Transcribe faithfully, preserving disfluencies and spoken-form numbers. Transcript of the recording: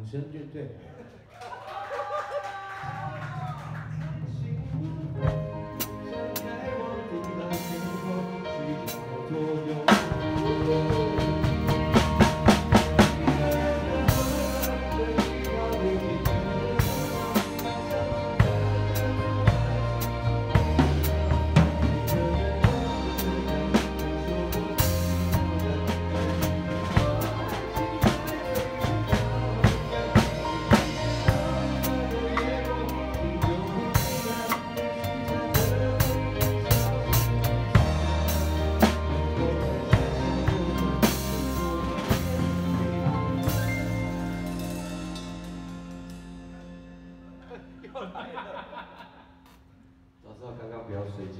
掌声，对不对？早知道刚刚不要睡觉。